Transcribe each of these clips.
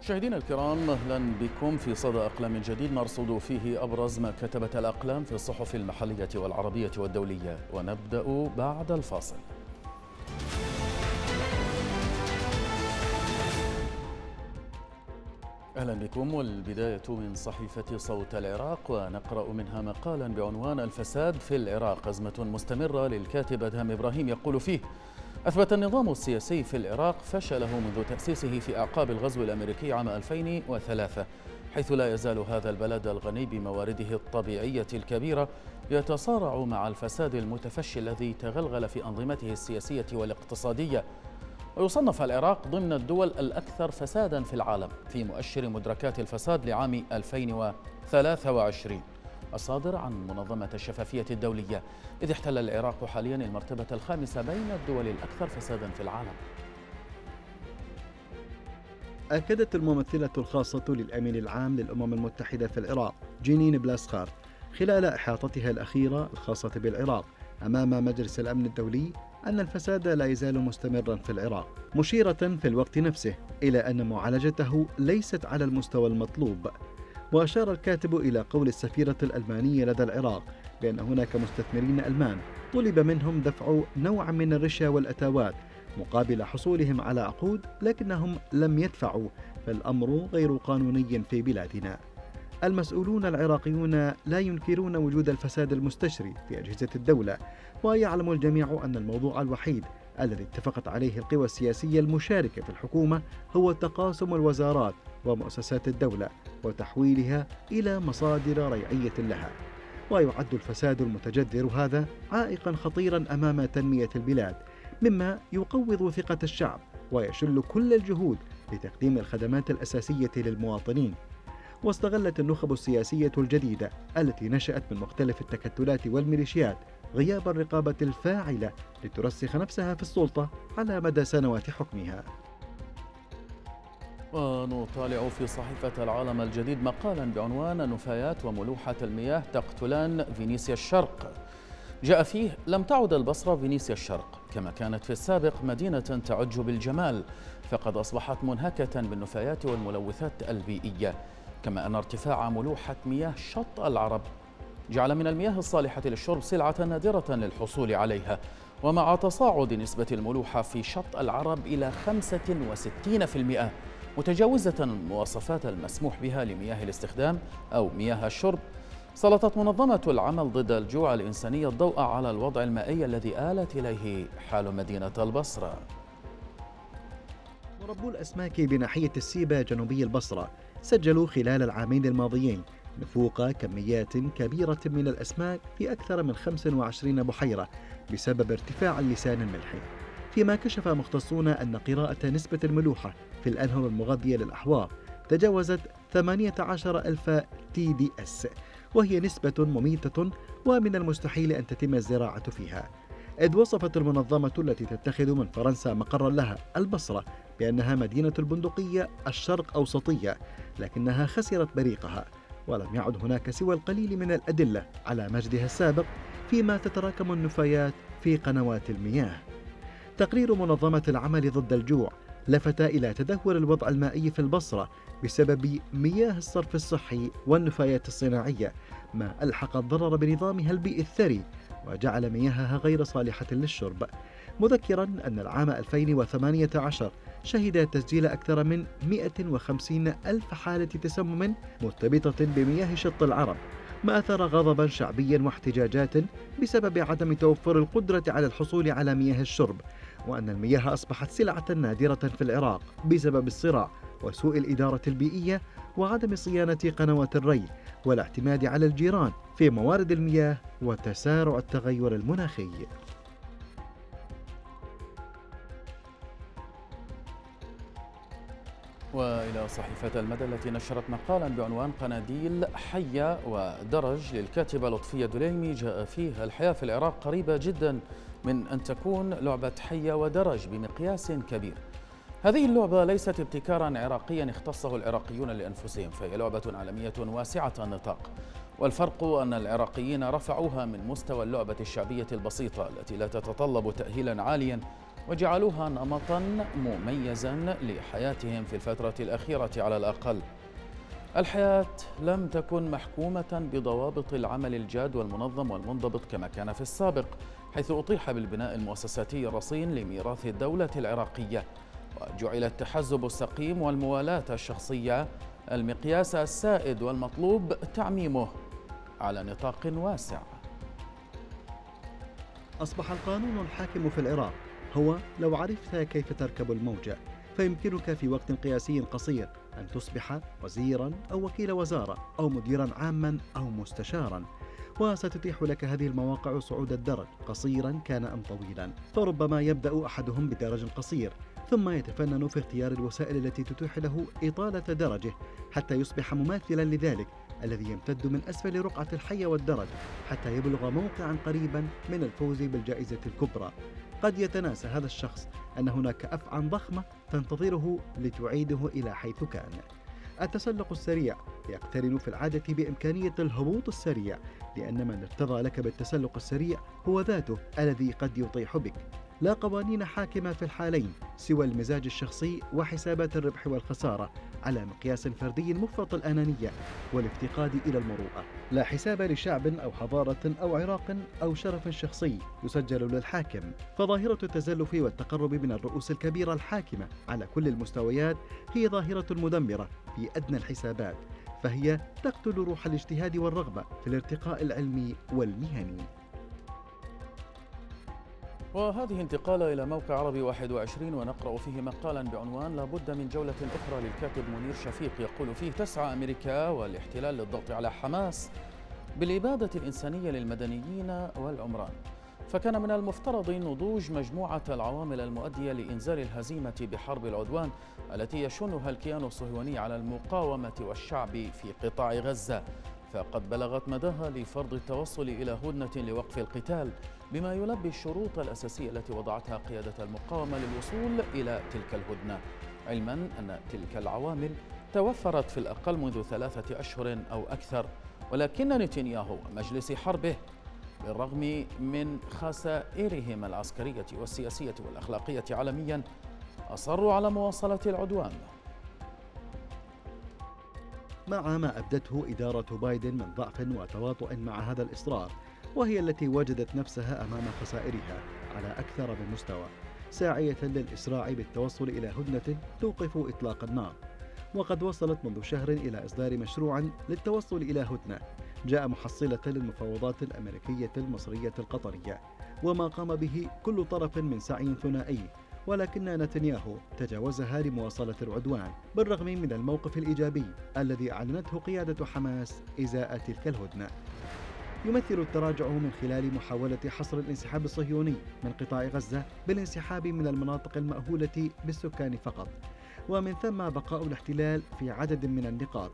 مشاهدينا الكرام، اهلا بكم في صدى اقلام جديد نرصد فيه ابرز ما كتبت الاقلام في الصحف المحلية والعربية والدولية، ونبدأ بعد الفاصل. اهلا بكم، والبداية من صحيفة صوت العراق، ونقرأ منها مقالا بعنوان الفساد في العراق أزمة مستمرة للكاتب أدهم إبراهيم، يقول فيه: أثبت النظام السياسي في العراق فشله منذ تأسيسه في أعقاب الغزو الأمريكي عام 2003، حيث لا يزال هذا البلد الغني بموارده الطبيعية الكبيرة يتصارع مع الفساد المتفشي الذي تغلغل في أنظمته السياسية والاقتصادية. ويصنف العراق ضمن الدول الأكثر فسادا في العالم في مؤشر مدركات الفساد لعام 2023 الصادر عن منظمة الشفافية الدولية، إذ احتل العراق حاليا المرتبة الخامسة بين الدول الأكثر فسادا في العالم. أكدت الممثلة الخاصة للأمين العام للأمم المتحدة في العراق جينين بلاسخارت خلال إحاطتها الأخيرة الخاصة بالعراق أمام مجلس الأمن الدولي أن الفساد لا يزال مستمرا في العراق، مشيرة في الوقت نفسه إلى أن معالجته ليست على المستوى المطلوب. وأشار الكاتب إلى قول السفيرة الألمانية لدى العراق بأن هناك مستثمرين ألمان طلب منهم دفع نوع من الرشا والأتاوات مقابل حصولهم على عقود، لكنهم لم يدفعوا، فالأمر غير قانوني في بلادنا. المسؤولون العراقيون لا ينكرون وجود الفساد المستشري في أجهزة الدولة، ويعلم الجميع أن الموضوع الوحيد الذي اتفقت عليه القوى السياسية المشاركة في الحكومة هو تقاسم الوزارات ومؤسسات الدولة وتحويلها إلى مصادر ريعية لها. ويعد الفساد المتجذر هذا عائقا خطيرا أمام تنمية البلاد، مما يقوض ثقة الشعب ويشل كل الجهود لتقديم الخدمات الأساسية للمواطنين. واستغلت النخب السياسية الجديدة التي نشأت من مختلف التكتلات والميليشيات غياب الرقابة الفاعلة لترسخ نفسها في السلطة على مدى سنوات حكمها. ونطالع في صحيفة العالم الجديد مقالا بعنوان نفايات وملوحة المياه تقتلان فينيسيا الشرق، جاء فيه: لم تعد البصرة فينيسيا الشرق كما كانت في السابق مدينة تعج بالجمال، فقد أصبحت منهكة بالنفايات والملوثات البيئية، كما أن ارتفاع ملوحة مياه شط العرب جعل من المياه الصالحة للشرب سلعة نادرة للحصول عليها. ومع تصاعد نسبة الملوحة في شط العرب إلى 65% متجاوزة المواصفات المسموح بها لمياه الاستخدام أو مياه الشرب، سلطت منظمة العمل ضد الجوع الإنساني الضوء على الوضع المائي الذي آلت إليه حال مدينة البصرة. مربو الأسماك بناحية السيبة جنوبي البصرة سجلوا خلال العامين الماضيين نفوق كميات كبيرة من الأسماك في أكثر من 25 بحيرة بسبب ارتفاع اللسان الملحي، فيما كشف مختصون أن قراءة نسبة الملوحة في الأنهر المغذية للأحواض تجاوزت 18,000 TDS، وهي نسبة مميتة ومن المستحيل أن تتم الزراعة فيها. إذ وصفت المنظمة التي تتخذ من فرنسا مقرا لها البصرة بأنها مدينة البندقية الشرق أوسطية، لكنها خسرت بريقها، ولم يعد هناك سوى القليل من الأدلة على مجدها السابق، فيما تتراكم النفايات في قنوات المياه. تقرير منظمة العمل ضد الجوع لفت إلى تدهور الوضع المائي في البصرة بسبب مياه الصرف الصحي والنفايات الصناعية، ما ألحق الضرر بنظامها البيئي الثري وجعل مياهها غير صالحة للشرب، مذكرا أن العام 2018 شهد تسجيل أكثر من 150,000 حالة تسمم مرتبطة بمياه شط العرب، ما أثر غضبا شعبيا واحتجاجات بسبب عدم توفر القدرة على الحصول على مياه الشرب، وأن المياه أصبحت سلعة نادرة في العراق بسبب الصراع وسوء الإدارة البيئية وعدم صيانة قنوات الري والاعتماد على الجيران في موارد المياه وتسارع التغير المناخي. وإلى صحيفة المدى التي نشرت مقالا بعنوان قناديل حية ودرج للكاتبة لطفية دليمي، جاء فيه: الحياة في العراق قريبة جدا من أن تكون لعبة حية ودرج بمقياس كبير، هذه اللعبة ليست ابتكاراً عراقياً اختصه العراقيون لأنفسهم، فهي لعبة عالمية واسعة النطاق، والفرق أن العراقيين رفعوها من مستوى اللعبة الشعبية البسيطة التي لا تتطلب تأهيلاً عالياً وجعلوها نمطاً مميزاً لحياتهم في الفترة الأخيرة على الأقل. الحياة لم تكن محكومة بضوابط العمل الجاد والمنظم والمنضبط كما كان في السابق، حيث أطيح بالبناء المؤسساتي الرصين لميراث الدولة العراقية، وجعل التحزب السقيم والموالاة الشخصية المقياس السائد والمطلوب تعميمه على نطاق واسع. أصبح القانون الحاكم في العراق هو لو عرفت كيف تركب الموجة، فيمكنك في وقت قياسي قصير أن تصبح وزيراً أو وكيل وزارة أو مديراً عاماً أو مستشاراً، وستتيح لك هذه المواقع صعود الدرج قصيراً كان أم طويلاً، فربما يبدأ أحدهم بدرج قصير ثم يتفنن في اختيار الوسائل التي تتيح له إطالة درجه حتى يصبح مماثلاً لذلك الذي يمتد من أسفل رقعة الحية والدرج حتى يبلغ موقعاً قريباً من الفوز بالجائزة الكبرى. قد يتناسى هذا الشخص أن هناك أفعى ضخمة تنتظره لتعيده إلى حيث كان. التسلق السريع يقترن في العادة بإمكانية الهبوط السريع، لأن من ارتضى لك بالتسلق السريع هو ذاته الذي قد يطيح بك. لا قوانين حاكمة في الحالين سوى المزاج الشخصي وحسابات الربح والخسارة على مقياس فردي مفرط الأنانية والافتقاد إلى المروءة. لا حساب لشعب أو حضارة أو عراق أو شرف شخصي يسجل للحاكم، فظاهرة التزلف والتقرب من الرؤوس الكبيرة الحاكمة على كل المستويات هي ظاهرة مدمرة في أدنى الحسابات، فهي تقتل روح الاجتهاد والرغبة في الارتقاء العلمي والمهني. وهذه انتقالة إلى موقع عربي 21 ونقرأ فيه مقالا بعنوان لابد من جولة أخرى للكاتب مونير شفيق، يقول فيه: تسعى أمريكا والاحتلال للضغط على حماس بالإبادة الإنسانية للمدنيين والعمران، فكان من المفترض نضوج مجموعة العوامل المؤدية لإنزال الهزيمة بحرب العدوان التي يشنها الكيان الصهيوني على المقاومة والشعب في قطاع غزة، فقد بلغت مداها لفرض التوصل إلى هدنة لوقف القتال بما يلبي الشروط الأساسية التي وضعتها قيادة المقاومة للوصول إلى تلك الهدنة، علما أن تلك العوامل توفرت في الأقل منذ 3 أشهر أو أكثر، ولكن نتنياهو ومجلس حربه بالرغم من خسائرهم العسكرية والسياسية والأخلاقية عالميا أصروا على مواصلة العدوان. مع ما أبدته إدارة بايدن من ضعف وتواطؤ مع هذا الإصرار، وهي التي وجدت نفسها أمام خسائرها على أكثر من مستوى، ساعية للإسراع بالتوصل إلى هدنة توقف إطلاق النار. وقد وصلت منذ شهر إلى إصدار مشروع للتوصل إلى هدنة جاء محصلة للمفاوضات الأمريكية المصرية القطرية، وما قام به كل طرف من سعي ثنائي، ولكن نتنياهو تجاوزها لمواصلة العدوان بالرغم من الموقف الإيجابي الذي أعلنته قيادة حماس إزاء تلك الهدنة. يمثل التراجع من خلال محاولة حصر الانسحاب الصهيوني من قطاع غزة بالانسحاب من المناطق المأهولة بالسكان فقط، ومن ثم بقاء الاحتلال في عدد من النقاط،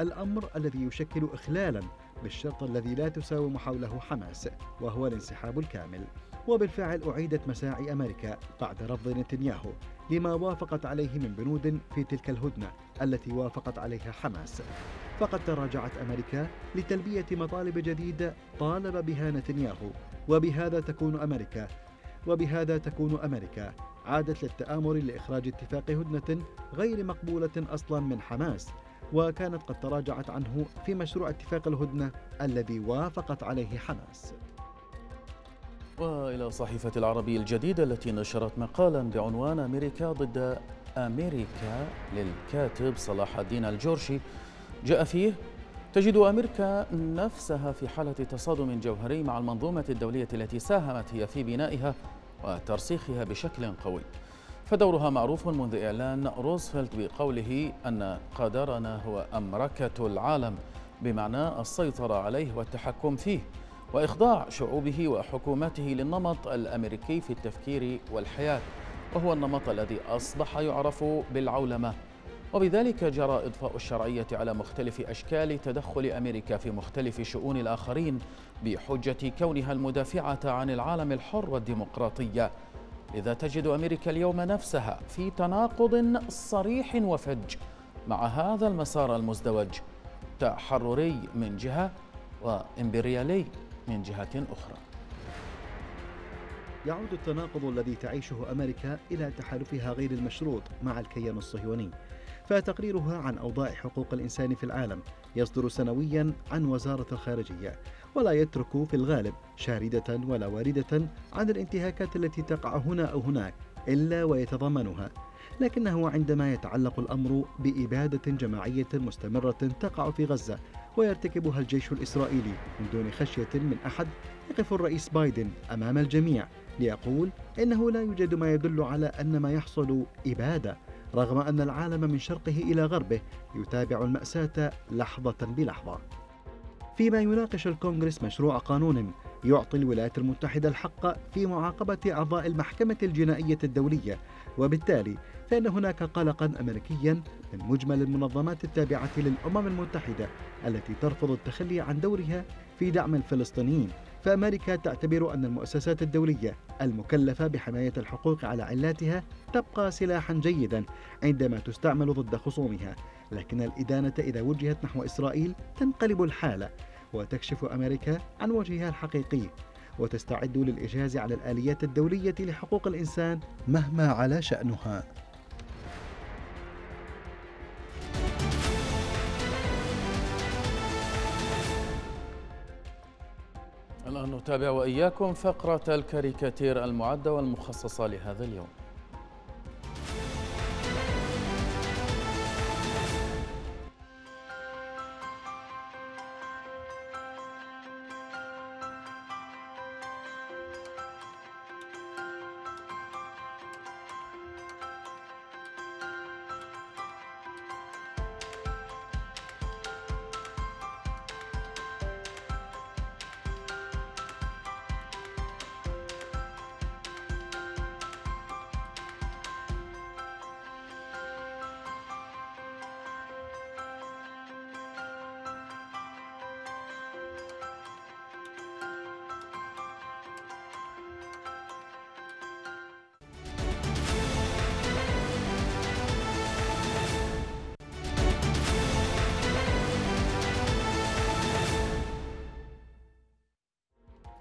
الأمر الذي يشكل إخلالاً بالشرط الذي لا تساوم حوله حماس وهو الانسحاب الكامل. وبالفعل أعيدت مساعي أمريكا بعد رفض نتنياهو لما وافقت عليه من بنود في تلك الهدنة التي وافقت عليها حماس، فقد تراجعت أمريكا لتلبية مطالب جديدة طالب بها نتنياهو، وبهذا تكون أمريكا عادت للتآمر لإخراج اتفاق هدنة غير مقبولة أصلا من حماس، وكانت قد تراجعت عنه في مشروع اتفاق الهدنة الذي وافقت عليه حماس. وإلى صحيفة العربي الجديدة التي نشرت مقالا بعنوان أمريكا ضد أمريكا للكاتب صلاح الدين الجورشي، جاء فيه: تجد أمريكا نفسها في حالة تصادم جوهري مع المنظومة الدولية التي ساهمت هي في بنائها وترسيخها بشكل قوي، فدورها معروف منذ إعلان روزفلت بقوله أن قدرنا هو أمركة العالم، بمعنى السيطرة عليه والتحكم فيه وإخضاع شعوبه وحكوماته للنمط الأمريكي في التفكير والحياة، وهو النمط الذي أصبح يعرف بالعولمة، وبذلك جرى إضفاء الشرعية على مختلف أشكال تدخل أمريكا في مختلف شؤون الآخرين بحجة كونها المدافعة عن العالم الحر والديمقراطية، إذا تجد أمريكا اليوم نفسها في تناقض صريح وفج مع هذا المسار المزدوج تحرري من جهة وإمبريالي من جهة أخرى. يعود التناقض الذي تعيشه أمريكا إلى تحالفها غير المشروط مع الكيان الصهيوني، فتقريرها عن أوضاع حقوق الإنسان في العالم يصدر سنويا عن وزارة الخارجية، ولا يترك في الغالب شاردة ولا واردة عن الانتهاكات التي تقع هنا أو هناك إلا ويتضمنها، لكنه عندما يتعلق الأمر بإبادة جماعية مستمرة تقع في غزة ويرتكبها الجيش الإسرائيلي من دون خشية من أحد، يقف الرئيس بايدن أمام الجميع ليقول إنه لا يوجد ما يدل على أن ما يحصل إبادة، رغم أن العالم من شرقه إلى غربه يتابع المأساة لحظة بلحظة. فيما يناقش الكونغرس مشروع قانون يعطي الولايات المتحدة الحق في معاقبة أعضاء المحكمة الجنائية الدولية، وبالتالي فإن هناك قلقاً أمريكياً من مجمل المنظمات التابعة للأمم المتحدة التي ترفض التخلي عن دورها في دعم الفلسطينيين، فأمريكا تعتبر أن المؤسسات الدولية المكلفة بحماية الحقوق على علاتها تبقى سلاحاً جيداً عندما تستعمل ضد خصومها، لكن الإدانة إذا وجهت نحو إسرائيل تنقلب الحالة وتكشف أمريكا عن وجهها الحقيقي، وتستعد للإجهاز على الآليات الدولية لحقوق الإنسان مهما على شأنها. الآن نتابع وإياكم فقرة الكاريكاتير المعدة والمخصصة لهذا اليوم.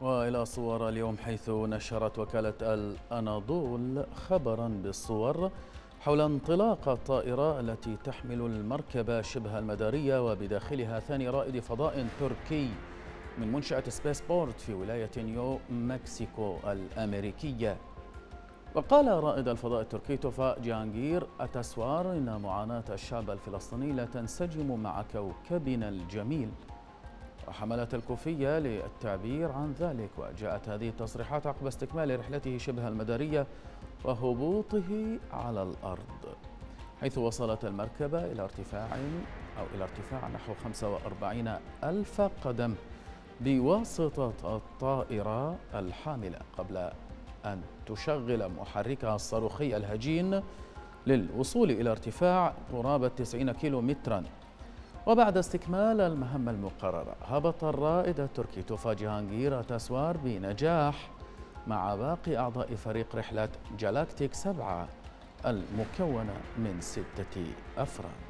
وإلى صور اليوم، حيث نشرت وكالة الأناضول خبراً بالصور حول انطلاق الطائرة التي تحمل المركبة شبه المدارية وبداخلها ثاني رائد فضاء تركي من منشأة سبيس بورت في ولاية نيو مكسيكو الأمريكية. وقال رائد الفضاء التركي توفا جانغير أتاسوار إن معاناة الشعب الفلسطيني لا تنسجم مع كوكبنا الجميل، وحملت الكوفية للتعبير عن ذلك. وجاءت هذه التصريحات عقب استكمال رحلته شبه المدارية وهبوطه على الأرض، حيث وصلت المركبة إلى ارتفاع نحو 45,000 قدم بواسطة الطائرة الحاملة قبل أن تشغل محركها الصاروخي الهجين للوصول إلى ارتفاع قرابة 90 كيلو متراً. وبعد استكمال المهمة المقررة هبط الرائد التركي توفا جانغير أتاسوار بنجاح مع باقي أعضاء فريق رحلة جالاكتيك 7 المكونة من 6 أفراد.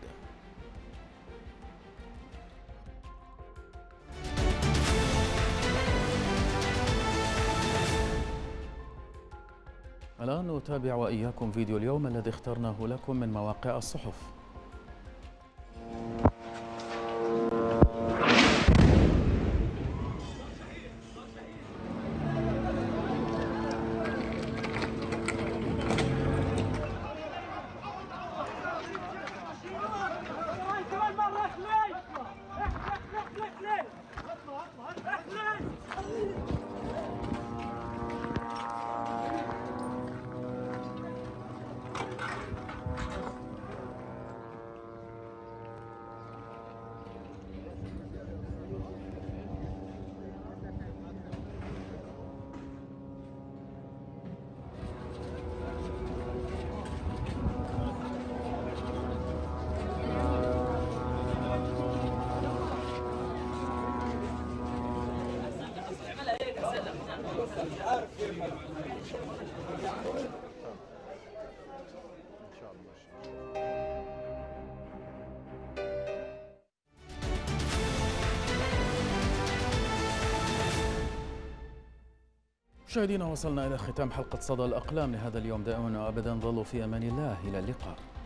الآن نتابع وإياكم فيديو اليوم الذي اخترناه لكم من مواقع الصحف. مشاهدينا، وصلنا إلى ختام حلقة صدى الأقلام لهذا اليوم. دائما وأبدا ظلوا في أمان الله، إلى اللقاء.